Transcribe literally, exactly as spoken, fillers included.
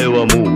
eu amo.